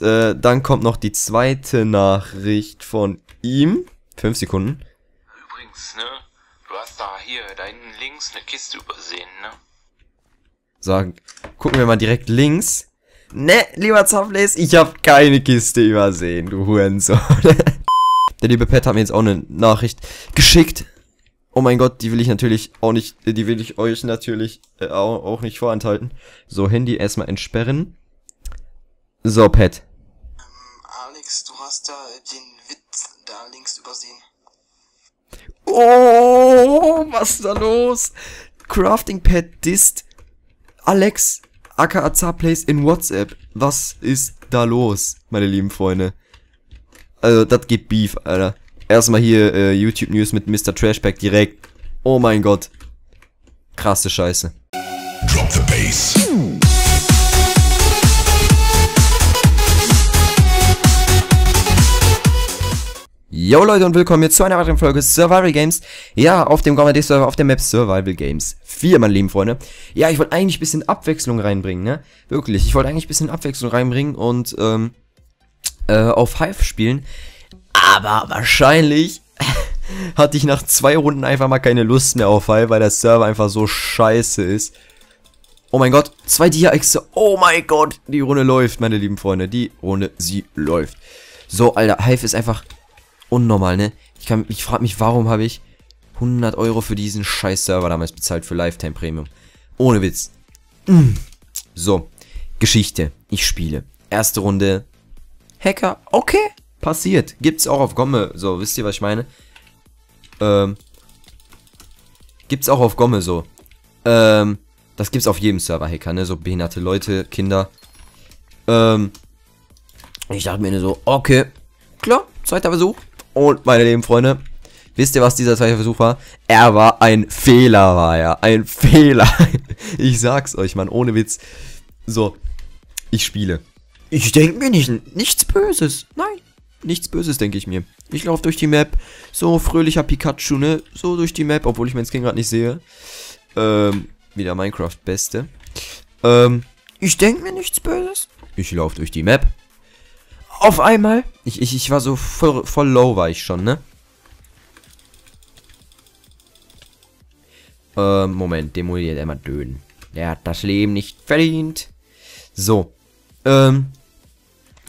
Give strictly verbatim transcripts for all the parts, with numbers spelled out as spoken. äh, dann kommt noch die zweite Nachricht von ihm. Fünf Sekunden. Übrigens, ne? Du hast da hier da hinten links eine Kiste übersehen, ne? So, gucken wir mal direkt links. Ne, lieber Zarpace, ich habe keine Kiste übersehen, du Hurensohn. Der liebe Pat hat mir jetzt auch eine Nachricht geschickt. Oh mein Gott, die will ich natürlich auch nicht, die will ich euch natürlich äh, auch, auch nicht vorenthalten. So, Handy erstmal entsperren. So, Pat. Ähm, Alex, du hast da den Witz da links übersehen. Oh, was ist da los? CraftingPat disst Alex aka Zarpace in WhatsApp. Was ist da los, meine lieben Freunde? Also, das geht Beef, Alter. Erstmal hier äh, YouTube News mit Mister Trashback direkt. Oh mein Gott. Krasse Scheiße. Drop the bass. Yo Leute und willkommen jetzt zu einer weiteren Folge Survival Games. Ja, auf dem GommeHD Server, auf der Map Survival Games vier, meine lieben Freunde. Ja, ich wollte eigentlich ein bisschen Abwechslung reinbringen, ne? Wirklich, ich wollte eigentlich ein bisschen Abwechslung reinbringen und ähm, äh, auf Hive spielen. Aber wahrscheinlich hatte ich nach zwei Runden einfach mal keine Lust mehr auf Hive, weil der Server einfach so scheiße ist. Oh mein Gott, zwei Dia-Echse. Oh mein Gott, die Runde läuft, meine lieben Freunde. Die Runde, sie läuft. So, Alter, Hive ist einfach unnormal, ne? Ich, kann, ich frage mich, warum habe ich hundert Euro für diesen scheiß Server damals bezahlt für Lifetime Premium? Ohne Witz. Mm. So, Geschichte. Ich spiele. Erste Runde. Hacker, okay. Passiert. Gibt's auch auf Gomme. So, wisst ihr, was ich meine? Ähm. Gibt's auch auf Gomme so. Ähm. Das gibt's auf jedem Server-Hacker, ne? So behinderte Leute, Kinder. Ähm. Ich dachte mir so, okay. Klar, zweiter Versuch. Und, meine lieben Freunde, wisst ihr, was dieser zweite Versuch war? Er war ein Fehler, war er. Ein Fehler. Ich sag's euch, Mann. Ohne Witz. So. Ich spiele. Ich denke mir nicht, nichts Böses. Nein. Nichts Böses, denke ich mir. Ich laufe durch die Map. So fröhlicher Pikachu, ne? So durch die Map, obwohl ich mein Skin gerade nicht sehe. Ähm, wieder Minecraft, beste. Ähm, ich denke mir nichts Böses. Ich laufe durch die Map. Auf einmal. Ich, ich, ich war so voll, voll low, war ich schon, ne? Ähm, Moment. Demoliert einmal Döden. Der hat das Leben nicht verdient. So. Ähm.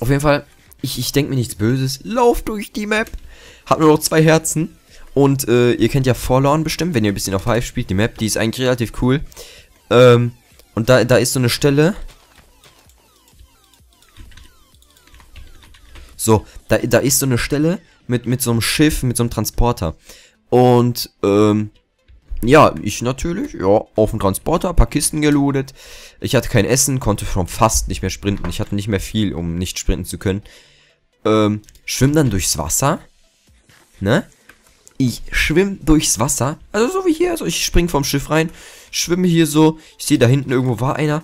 Auf jeden Fall. Ich, ich denke mir nichts Böses. Lauf durch die Map. Hab nur noch zwei Herzen. Und äh, ihr kennt ja Forlorn bestimmt, wenn ihr ein bisschen auf Hive spielt. Die Map, die ist eigentlich relativ cool. Ähm, und da, da ist so eine Stelle. So, da, da ist so eine Stelle mit, mit so einem Schiff, mit so einem Transporter. Und, ähm, ja, ich natürlich, ja, auf dem Transporter, ein paar Kisten gelootet. Ich hatte kein Essen, konnte schon fast nicht mehr sprinten. Ich hatte nicht mehr viel, um nicht sprinten zu können. Ähm, schwimm dann durchs Wasser. Ne? Ich schwimm durchs Wasser. Also so wie hier. Also ich spring vom Schiff rein. Schwimme hier so. Ich sehe da hinten irgendwo war einer.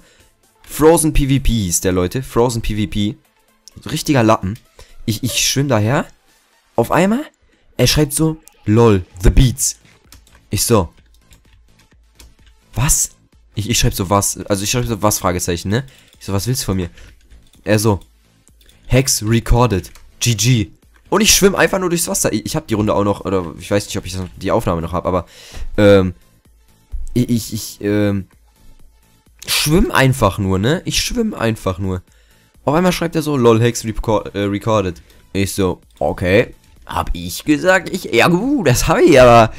Frozen PvP hieß der, Leute. Frozen PvP. Richtiger Lappen. Ich, ich schwimm daher. Auf einmal. Er schreibt so. Lol. The Beats. Ich so. Was? Ich, ich schreibe so was. Also ich schreibe so was Fragezeichen, ne? Ich so, was willst du von mir? Er so. Hex recorded. G G. Und ich schwimme einfach nur durchs Wasser. Ich, ich habe die Runde auch noch, oder ich weiß nicht, ob ich die Aufnahme noch habe, aber ähm, ich, ich, ich ähm, schwimm einfach nur, ne? Ich schwimm einfach nur. Auf einmal schreibt er so, lol, Hex record, äh, recorded. Ich so, okay. Hab ich gesagt, ich, ja gut, das habe ich, aber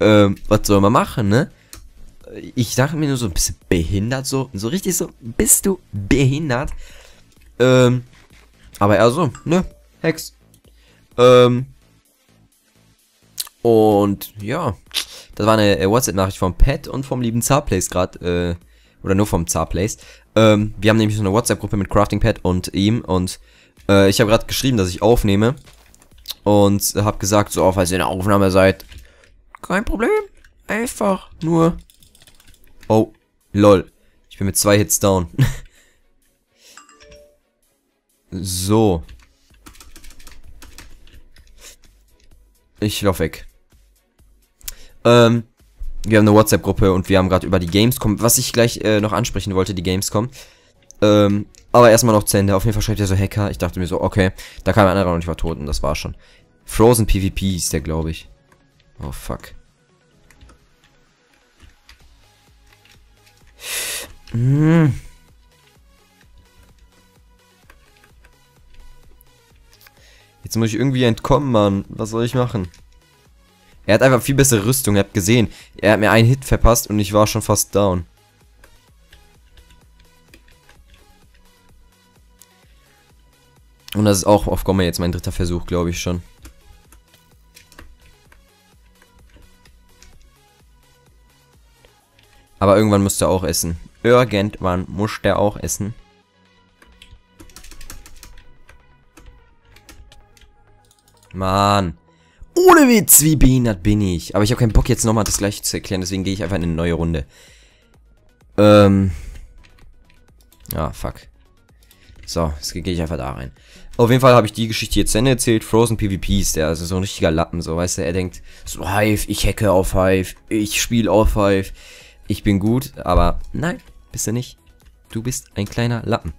ähm, was soll man machen, ne? Ich dachte mir nur so ein bisschen behindert, so, so richtig so, bist du behindert? Ähm, aber eher so, ne, Hex. Ähm, und ja, das war eine äh, WhatsApp-Nachricht vom Pat und vom lieben Zarpace gerade, äh, oder nur vom Zarpace. Ähm, wir haben nämlich so eine WhatsApp-Gruppe mit CraftingPat und ihm und äh, ich habe gerade geschrieben, dass ich aufnehme und habe gesagt, so, falls ihr in der Aufnahme seid, kein Problem, einfach nur... Oh, lol. Ich bin mit zwei Hits down. So. Ich lauf weg. Ähm, wir haben eine WhatsApp-Gruppe und wir haben gerade über die Gamescom, was ich gleich äh, noch ansprechen wollte, die Gamescom. Ähm, Aber erstmal noch zu Ende. Auf jeden Fall schreibt er so Hacker. Ich dachte mir so, okay. Da kam ein anderer und ich war tot und das war schon. Frozen PvP ist der, glaube ich. Oh, fuck. Hm. Jetzt muss ich irgendwie entkommen, Mann. Was soll ich machen? Er hat einfach viel bessere Rüstung. Ihr habt gesehen. Er hat mir einen Hit verpasst und ich war schon fast down. Und das ist auch auf Gomme jetzt mein dritter Versuch, glaube ich schon. Aber irgendwann muss der auch essen. Irgendwann muss der auch essen. Mann. Ohne Witz, wie behindert bin ich. Aber ich habe keinen Bock jetzt nochmal das gleiche zu erklären, deswegen gehe ich einfach in eine neue Runde. Ähm. Ah, fuck. So, jetzt gehe ich einfach da rein. Auf jeden Fall habe ich die Geschichte jetzt zu Ende erzählt. Frozen PvP ist der, also so ein richtiger Lappen, so, weißt du, er denkt, so Hive, ich hacke auf Hive, ich spiele auf Hive, ich bin gut, aber nein, bist du nicht. Du bist ein kleiner Lappen.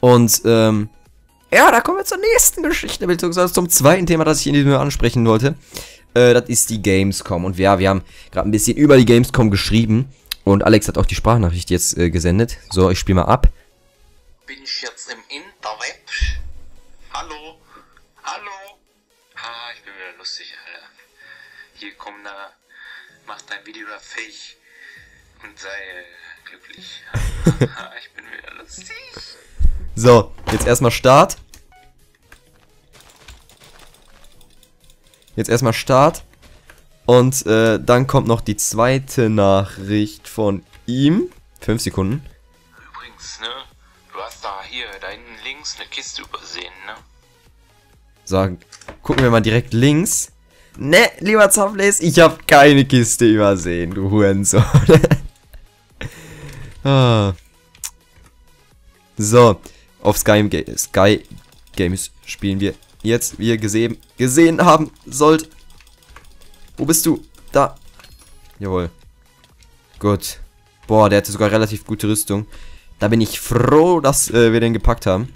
Und, ähm, ja, da kommen wir zur nächsten Geschichte, beziehungsweise zum zweiten Thema, das ich in diesem Video ansprechen wollte. Äh, das ist die Gamescom. Und ja, wir haben gerade ein bisschen über die Gamescom geschrieben. Und Alex hat auch die Sprachnachricht jetzt äh, gesendet. So, ich spiele mal ab. Bin ich jetzt im Internet? Hallo? Hallo? Ah, ich bin wieder lustig, Alter. Hier, komm, da, mach dein Video da fähig und sei äh, glücklich. Ich bin wieder lustig. So, jetzt erstmal Start. Jetzt erstmal Start. Und äh, dann kommt noch die zweite Nachricht von ihm. Fünf Sekunden. Übrigens, ne? Du hast da hier, da hinten links eine Kiste übersehen, ne? So, gucken wir mal direkt links. Ne, lieber Zarpace, ich habe keine Kiste übersehen, du Hurensohn. Ah. So, auf Sky, Sky Games spielen wir jetzt, wie ihr gesehen, gesehen haben sollt. Wo bist du? Da. Jawohl. Gut. Boah, der hatte sogar relativ gute Rüstung. Da bin ich froh, dass äh, wir den gepackt haben.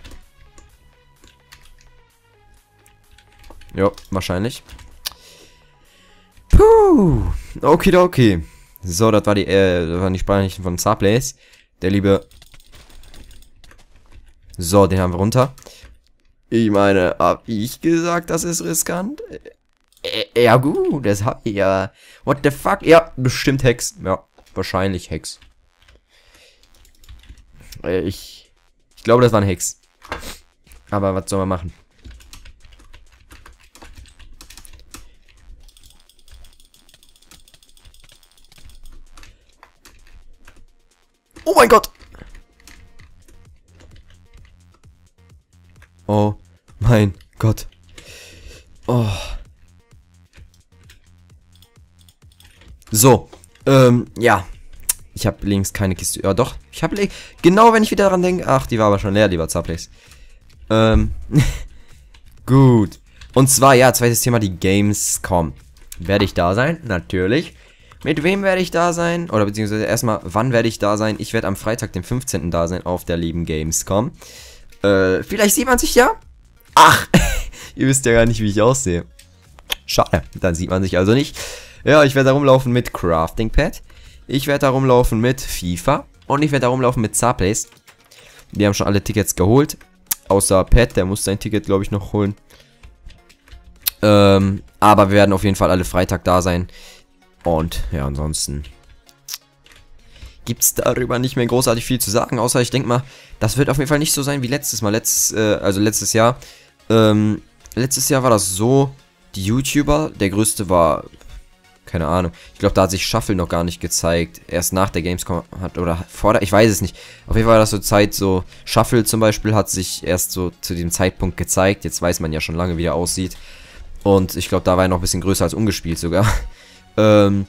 Ja, wahrscheinlich. Puh. Okidoki. So, das war die, äh, das waren die Sprachnachrichten von Zarpace. Der liebe. So, den haben wir runter. Ich meine, hab ich gesagt, das ist riskant? Äh, ja, gut, das hab ich ja. What the fuck? Ja, bestimmt Hex. Ja, wahrscheinlich Hex. Ich, ich glaube, das war ein Hex. Aber was soll man machen? Oh mein Gott! Oh mein Gott. Oh. So. Ähm, ja. Ich habe links keine Kiste. Ja, doch. Ich habe links. Genau, wenn ich wieder daran denke. Ach, die war aber schon leer, lieber Zarpace. Ähm. Gut. Und zwar, ja, zweites Thema, die Gamescom. Werde ich da sein? Natürlich. Mit wem werde ich da sein? Oder beziehungsweise erstmal, wann werde ich da sein? Ich werde am Freitag, dem fünfzehnten da sein, auf der lieben Gamescom. Äh, vielleicht sieht man sich ja? Ach, ihr wisst ja gar nicht, wie ich aussehe. Schade, dann sieht man sich also nicht. Ja, ich werde da rumlaufen mit CraftingPat. Ich werde da rumlaufen mit FIFA. Und ich werde da rumlaufen mit Zarpace. Die haben schon alle Tickets geholt. Außer Pat, der muss sein Ticket, glaube ich, noch holen. Ähm, aber wir werden auf jeden Fall alle Freitag da sein. Und ja, ansonsten gibt es darüber nicht mehr großartig viel zu sagen. Außer ich denke mal, das wird auf jeden Fall nicht so sein wie letztes Mal. Letzt, äh, also letztes Jahr. Ähm, letztes Jahr war das so, die YouTuber, der größte war, keine Ahnung. Ich glaube, da hat sich Shuffle noch gar nicht gezeigt. Erst nach der Gamescom hat, oder vor der, ich weiß es nicht. Auf jeden Fall war das so Zeit, so Shuffle zum Beispiel hat sich erst so zu dem Zeitpunkt gezeigt. Jetzt weiß man ja schon lange, wie er aussieht. Und ich glaube, da war er noch ein bisschen größer als ungespielt sogar. Ähm...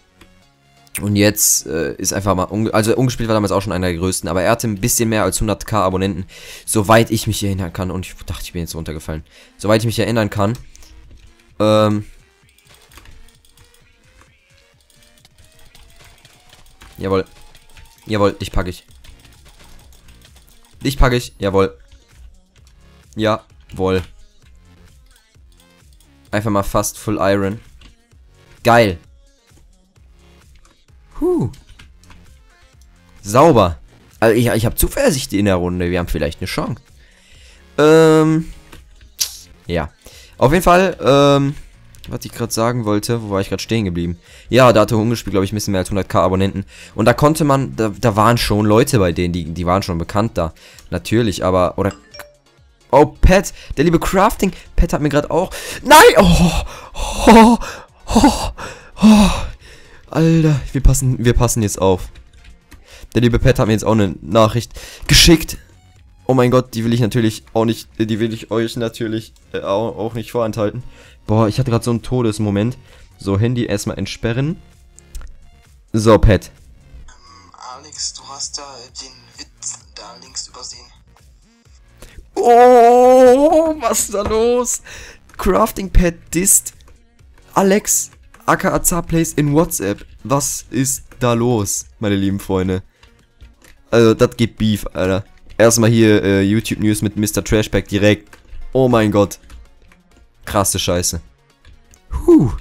Und jetzt äh, ist einfach mal, unge also ungespielt war damals auch schon einer der größten, aber er hatte ein bisschen mehr als hunderttausend Abonnenten, soweit ich mich erinnern kann. Und ich dachte, ich bin jetzt runtergefallen. Soweit ich mich erinnern kann. Ähm. Jawohl. Jawohl, dich packe ich. Dich packe ich, jawohl. Jawohl. Einfach mal fast Full Iron. Geil. Huh. Sauber. Also ich, ich habe Zuversicht in der Runde. Wir haben vielleicht eine Chance. Ähm. Ja. Auf jeden Fall, ähm. was ich gerade sagen wollte, wo war ich gerade stehen geblieben? Ja, da hatte Hungespiel, glaube ich, ein bisschen mehr als hunderttausend Abonnenten. Und da konnte man, da, da waren schon Leute bei denen, die, die waren schon bekannt da. Natürlich, aber, oder... Oh, Pat, der liebe Crafting, Pat hat mir gerade auch... Nein! Oh, oh, oh, oh, Alter, wir passen, wir passen jetzt auf. Der liebe Pat hat mir jetzt auch eine Nachricht geschickt. Oh mein Gott, die will ich natürlich auch nicht, die will ich euch natürlich äh, auch, auch nicht vorenthalten. Boah, ich hatte gerade so einen Todesmoment. So, Handy erstmal entsperren. So, Pat. Ähm, Alex, du hast da den Witz da links übersehen. Oh, was ist da los? CraftingPat disst Alex aka Zarpace in WhatsApp. Was ist da los, meine lieben Freunde? Also, das gibt Beef, Alter. Erstmal hier äh, YouTube News mit Mister Trashback direkt. Oh mein Gott. Krasse Scheiße. Huh.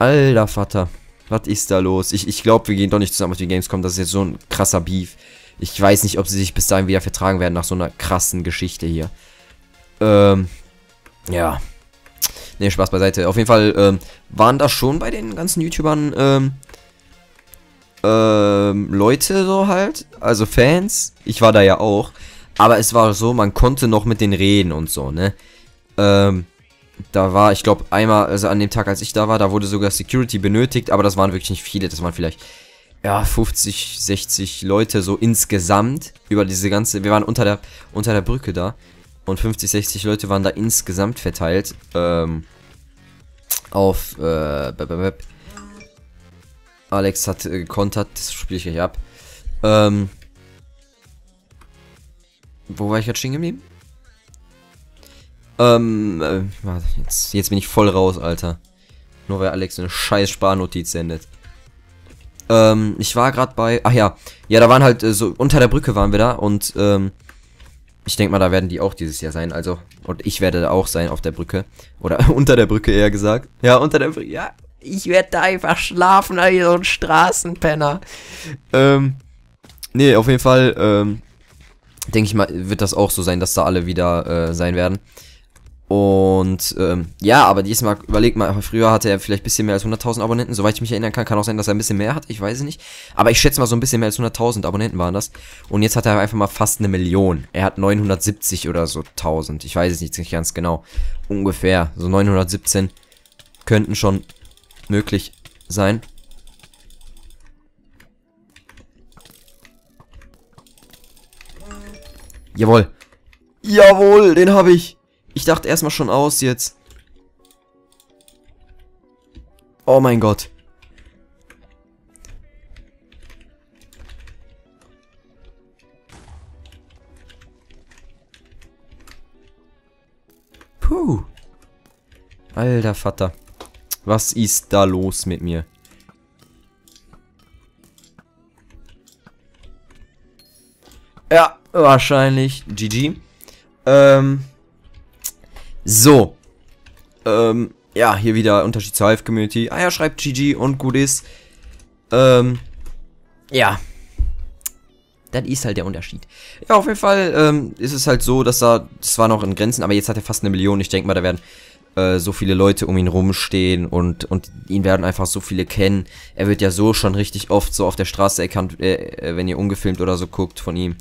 Alter Vater. Was ist da los? Ich, ich glaube, wir gehen doch nicht zusammen auf die Gamescom. Das ist jetzt so ein krasser Beef. Ich weiß nicht, ob sie sich bis dahin wieder vertragen werden nach so einer krassen Geschichte hier. Ähm. Ja. Ne, Spaß beiseite. Auf jeden Fall, ähm, waren da schon bei den ganzen YouTubern, ähm, ähm, Leute so halt. Also Fans. Ich war da ja auch. Aber es war so, man konnte noch mit denen reden und so, ne? Ähm, da war, ich glaube, einmal, also an dem Tag, als ich da war, da wurde sogar Security benötigt, aber das waren wirklich nicht viele, das waren vielleicht, ja, fünfzig, sechzig Leute so insgesamt, über diese ganze, wir waren unter der, unter der Brücke da, und fünfzig, sechzig Leute waren da insgesamt verteilt, ähm, auf, äh, Alex hat äh, gekontert, das spiele ich gleich ab, ähm, wo war ich jetzt stehen geblieben? Ähm, äh, warte, jetzt, jetzt bin ich voll raus, Alter. Nur weil Alex eine scheiß Sparnotiz sendet. Ähm, ich war gerade bei... Ach ja, ja, da waren halt äh, so... Unter der Brücke waren wir da und, ähm... ich denke mal, da werden die auch dieses Jahr sein, also... Und ich werde da auch sein, auf der Brücke. Oder unter der Brücke, eher gesagt. Ja, unter der Brücke, ja. Ich werde da einfach schlafen, Alter, so ein Straßenpenner. Ähm... Nee, auf jeden Fall, ähm... denke ich mal, wird das auch so sein, dass da alle wieder, äh, sein werden. Und, ähm, ja, aber diesmal, überlegt mal, früher hatte er vielleicht ein bisschen mehr als hunderttausend Abonnenten, soweit ich mich erinnern kann, kann auch sein, dass er ein bisschen mehr hat, ich weiß es nicht, aber ich schätze mal, so ein bisschen mehr als hunderttausend Abonnenten waren das, und jetzt hat er einfach mal fast eine Million, er hat neunhundertsiebzig oder so tausend, ich weiß es nicht, nicht ganz genau, ungefähr, so neunhundertsiebzehn könnten schon möglich sein. Jawohl, jawohl, den habe ich. Ich dachte erstmal schon aus jetzt. Oh mein Gott. Puh. Alter Vater. Was ist da los mit mir? Ja, wahrscheinlich. G G. Ähm... So, ähm, ja, hier wieder Unterschied zur Hive-Community. Ah ja, schreibt G G und gut ist. Ähm, ja. Das ist halt der Unterschied. Ja, auf jeden Fall, ähm, ist es halt so, dass da zwar noch in Grenzen, aber jetzt hat er fast eine Million. Ich denke mal, da werden, äh, so viele Leute um ihn rumstehen und, und ihn werden einfach so viele kennen. Er wird ja so schon richtig oft so auf der Straße erkannt, äh, wenn ihr ungefilmt oder so guckt von ihm.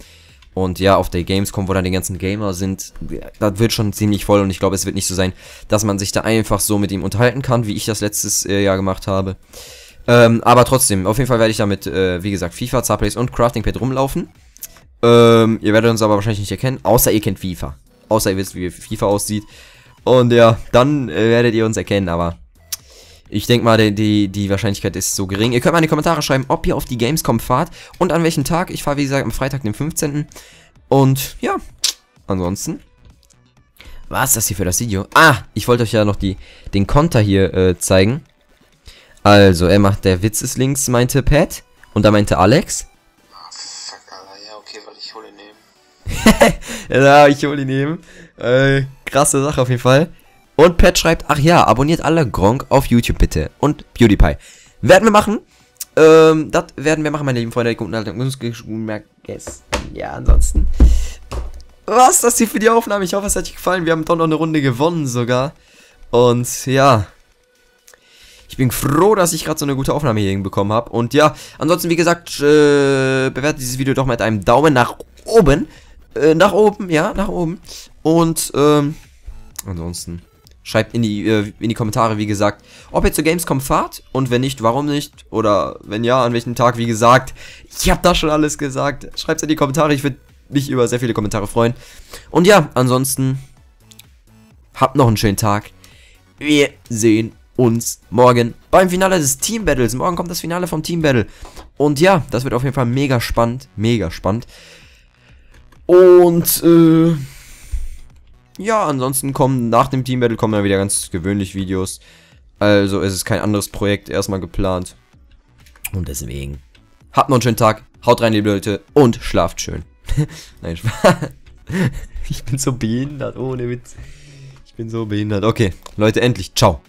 Und ja, auf der Gamescom, wo dann die ganzen Gamer sind, das wird schon ziemlich voll. Und ich glaube, es wird nicht so sein, dass man sich da einfach so mit ihm unterhalten kann, wie ich das letztes äh, Jahr gemacht habe. Ähm, aber trotzdem, auf jeden Fall werde ich damit, äh, wie gesagt, FIFA, Zarpace und CraftingPat rumlaufen. Ähm, ihr werdet uns aber wahrscheinlich nicht erkennen, außer ihr kennt FIFA. Außer ihr wisst, wie FIFA aussieht. Und ja, dann äh, werdet ihr uns erkennen, aber... Ich denke mal, die, die, die Wahrscheinlichkeit ist so gering. Ihr könnt mal in die Kommentare schreiben, ob ihr auf die Gamescom fahrt und an welchem Tag. Ich fahre, wie gesagt, am Freitag, den fünfzehnten Und ja, ansonsten war es das hier für das Video. Ah, ich wollte euch ja noch die, den Konter hier äh, zeigen. Also, er macht, der Witz ist links, meinte Pat. Und da meinte Alex. Ah, fuck, Alter, ja, okay, weil ich hole ihn nehmen. Ja, ich hole ihn eben. Äh, krasse Sache auf jeden Fall. Und Pat schreibt, ach ja, abonniert alle Gronkh auf YouTube bitte. Und PewDiePie. Werden wir machen. Ähm, das werden wir machen, meine lieben Freunde. Guten Abend. Ja, ansonsten. Was ist das hier für die Aufnahme? Ich hoffe, es hat euch gefallen. Wir haben doch noch eine Runde gewonnen sogar. Und ja. Ich bin froh, dass ich gerade so eine gute Aufnahme hier hinbekommen habe. Und ja, ansonsten, wie gesagt, äh, bewertet dieses Video doch mit einem Daumen nach oben. Äh, nach oben, ja, nach oben. Und ähm, ansonsten schreibt in die, äh, in die Kommentare, wie gesagt, ob ihr zur Gamescom fahrt. Und wenn nicht, warum nicht? Oder wenn ja, an welchem Tag, wie gesagt. Ich habe da schon alles gesagt. Schreibt es in die Kommentare. Ich würde mich über sehr viele Kommentare freuen. Und ja, ansonsten, habt noch einen schönen Tag. Wir sehen uns. uns morgen beim Finale des Team Battles. Morgen kommt das Finale vom Team Battle. Und ja, das wird auf jeden Fall mega spannend. Mega spannend. Und, äh, ja, ansonsten kommen nach dem Team Battle kommen dann wieder ganz gewöhnlich Videos. Also, es ist kein anderes Projekt erstmal geplant. Und deswegen, habt noch einen schönen Tag. Haut rein, liebe Leute. Und schlaft schön. Nein, Spaß. Ich bin so behindert. Ohne Witz. Ich bin so behindert. Okay, Leute, endlich. Ciao.